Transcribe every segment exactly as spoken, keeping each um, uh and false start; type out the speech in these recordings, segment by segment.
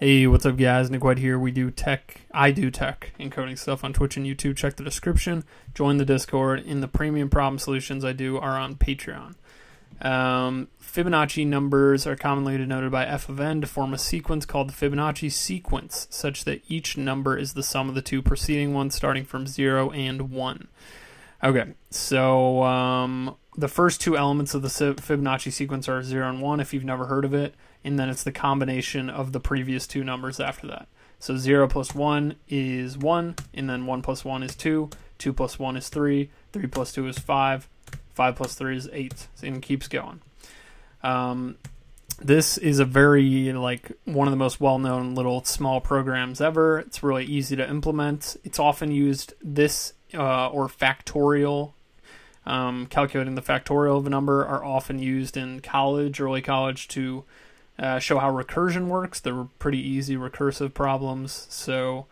Hey, what's up guys, Nick White here. We do tech, I do tech and coding stuff on Twitch and YouTube. Check the description, join the Discord, and the premium problem solutions I do are on Patreon. Um, Fibonacci numbers are commonly denoted by f of n to form a sequence called the Fibonacci sequence, such that each number is the sum of the two preceding ones starting from zero and one. Okay, so um, the first two elements of the Fibonacci sequence are zero and one, if you've never heard of it, and then it's the combination of the previous two numbers after that. So zero plus one is one, and then one plus one is two, two plus one is three, three plus two is five, five plus three is eight, and it keeps going. Um, this is a very, like, one of the most well-known little small programs ever. It's really easy to implement. It's often used this uh, or factorial, um, calculating the factorial of a number are often used in college, early college, to uh, show how recursion works. They're pretty easy recursive problems. So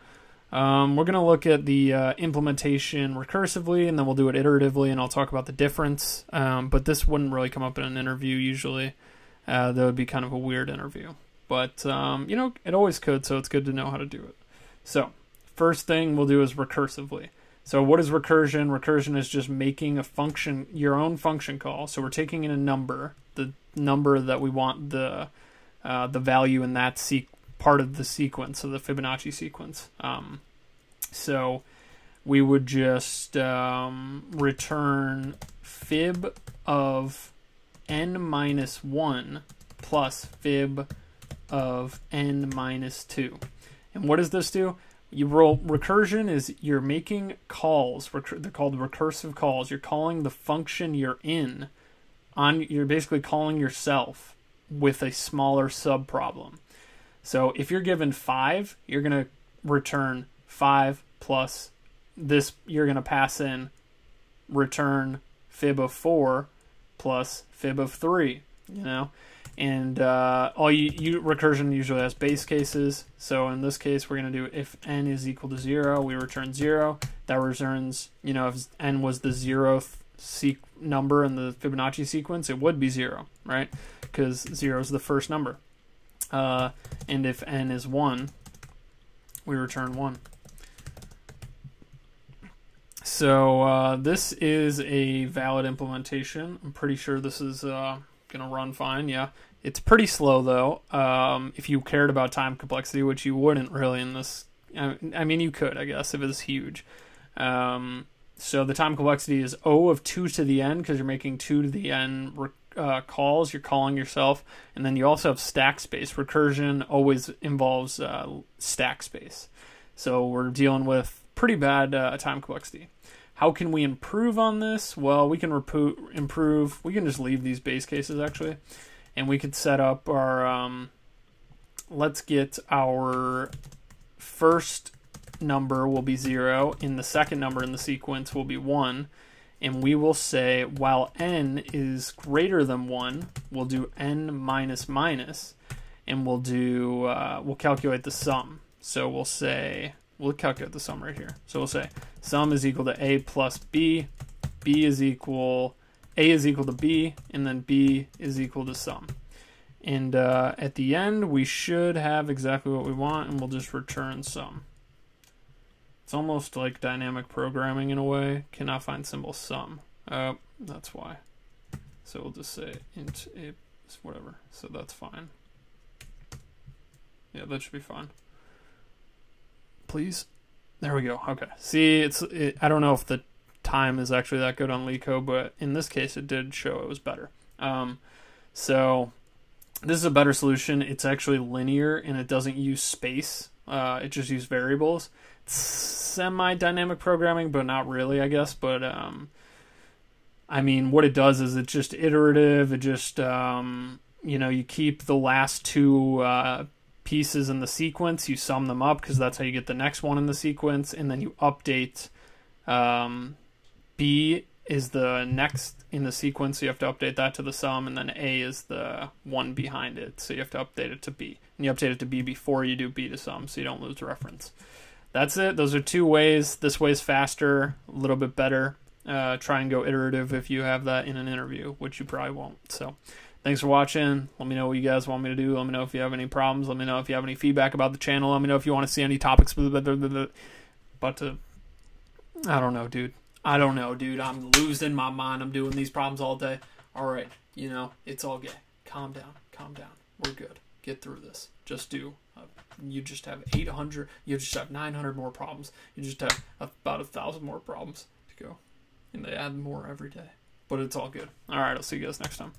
Um, we're going to look at the uh, implementation recursively, and then we'll do it iteratively, and I'll talk about the difference. Um, but this wouldn't really come up in an interview usually. Uh, that would be kind of a weird interview. But, um, you know, it always could, so it's good to know how to do it. So, first thing we'll do is recursively. So what is recursion? Recursion is just making a function, your own function call. So we're taking in a number, the number that we want the, uh, the value in that sequence. Part of the sequence, of the Fibonacci sequence. Um, so we would just um, return fib of n minus one plus fib of n minus two. And what does this do? You roll, recursion is you're making calls, recur, they're called recursive calls. You're calling the function you're in, on. You're basically calling yourself with a smaller subproblem. So if you're given five, you're going to return five plus this, you're going to pass in return fib of four plus fib of three, you know? And uh, all you, you recursion usually has base cases. So in this case, we're going to do if n is equal to zero, we return zero. That returns, you know, if n was the zeroth sequ number in the Fibonacci sequence, it would be zero, right? Because zero is the first number. Uh, and if n is one, we return one. So uh, this is a valid implementation. I'm pretty sure this is uh, going to run fine, yeah. It's pretty slow, though. Um, if you cared about time complexity, which you wouldn't really in this. I, I mean, you could, I guess, if it's huge. Um, so the time complexity is O of two to the n, because you're making two to the n Uh, calls, you're calling yourself, and then you also have stack space. Recursion always involves uh, stack space. So we're dealing with pretty bad uh, time complexity. How can we improve on this? Well, we can improve, we can just leave these base cases actually, and we could set up our, um, let's get our first number will be zero, and the second number in the sequence will be one. And we will say, while n is greater than one, we'll do n minus minus, and we'll do, uh, we'll calculate the sum. So we'll say, we'll calculate the sum right here. So we'll say, sum is equal to a plus b, b is equal, a is equal to b, and then b is equal to sum. And uh, at the end, we should have exactly what we want, and we'll just return sum. It's almost like dynamic programming in a way. Cannot find symbol sum. Uh, that's why. So we'll just say int a, whatever. So that's fine. Yeah, that should be fine. Please. There we go. Okay. See, it's. It, I don't know if the time is actually that good on LeetCode, but in this case, it did show it was better. Um, so this is a better solution. It's actually linear and it doesn't use space. Uh, it just uses variables. Semi-dynamic programming, but not really, I guess. But um, I mean, what it does is it's just iterative. It just um, you know, you keep the last two uh, pieces in the sequence, you sum them up because that's how you get the next one in the sequence, and then you update. Um, B is the next in the sequence, so you have to update that to the sum, and then A is the one behind it, so you have to update it to B, and you update it to B before you do B to sum, so you don't lose reference. That's it. Those are two ways. This way's faster, a little bit better. Uh, try and go iterative if you have that in an interview, which you probably won't. So Thanks for watching. Let me know what you guys want me to do. Let me know if you have any problems. Let me know if you have any feedback about the channel. Let me know if you want to see any topics. But to, I don't know, dude. I don't know, dude. I'm losing my mind. I'm doing these problems all day. All right. You know, it's all gay. Calm down. Calm down. We're good. Get through this. Just do. Uh, you just have eight hundred. You just have nine hundred more problems. You just have about one thousand more problems to go. And they add more every day. But it's all good. All right. I'll see you guys next time.